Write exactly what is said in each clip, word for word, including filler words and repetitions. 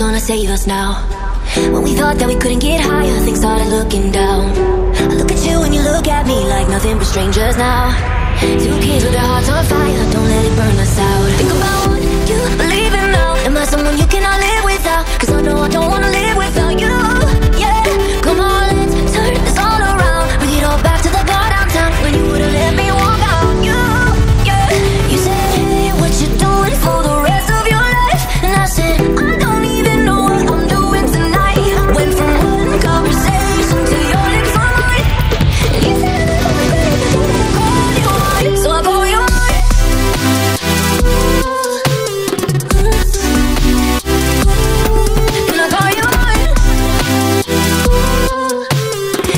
gonna save us now? When we thought that we couldn't get higher, things started looking down. I look at you and you look at me like nothing but strangers now. Two kids with their hearts on fire, don't let it burn us out. Think about what you believe in now. Am I someone you cannot live without? Cause I know I don't wanna live without you. Yeah, come on, let's turn this all around. Bring it all back to the bar downtown, when you would've let me walk out. You, yeah, you said, hey, what you doing for the rest of your life? And I said, I don't even know what I'm doing tonight. I went from one conversation to your lips on mine. And you said, oh, baby, call you mine. So I call you mine. And I call you mine.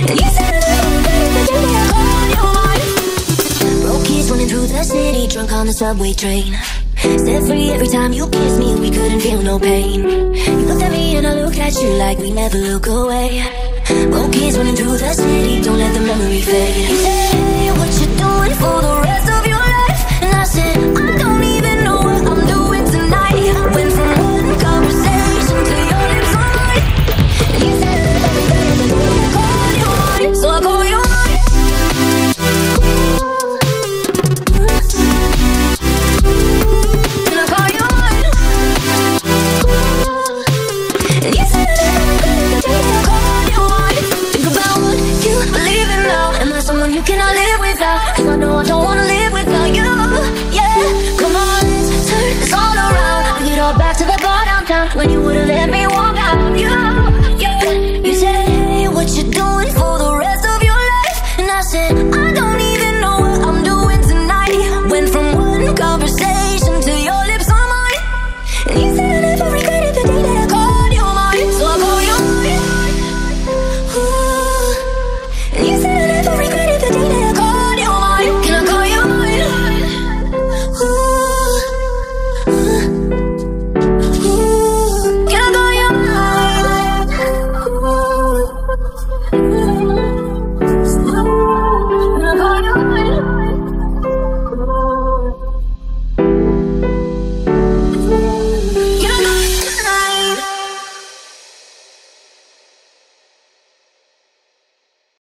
And you said, oh, baby, I call you mine. Broke kids running through the city, drunk on the subway train. Set free every time you kiss me, we couldn't feel no pain. You looked at me and I looked at you like we never look away. Broke kids running through the city, don't let the memory fade.